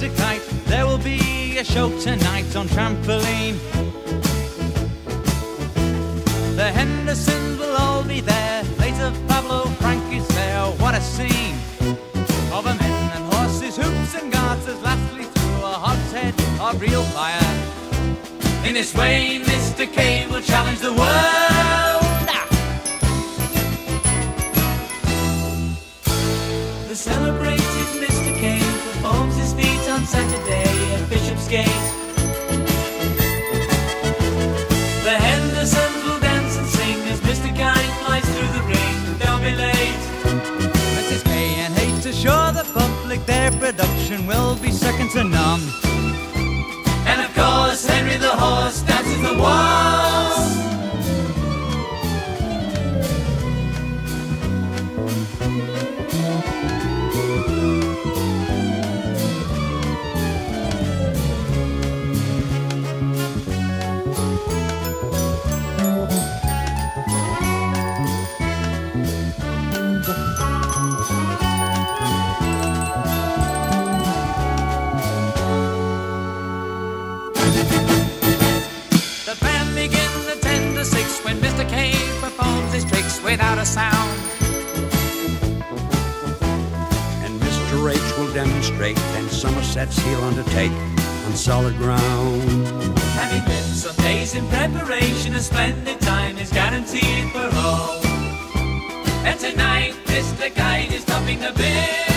Mr. Kite. There will be a show tonight on trampoline. The Hendersons will all be there. Later Pablo Frank is there. What a scene of a men and horses, hoops and garters, lastly through a hogshead of real fire. In this way Mr. K will challenge the world. The celebrated Mr. K performs his feat on Saturday at Bishopsgate. The Hendersons will dance and sing as Mr. Kite flies through the ring. They'll be late. Mrs. K and H assure the public their production will be second to none. And of course, Henry the Horse dances the waltz. The band begins at 5:50 when Mr. K performs his tricks without a sound. And Mr. H will demonstrate, then somersets he'll undertake on solid ground. Having been some days in preparation, a splendid time is guaranteed for all. And tonight, Mr. Kite is topping the bill.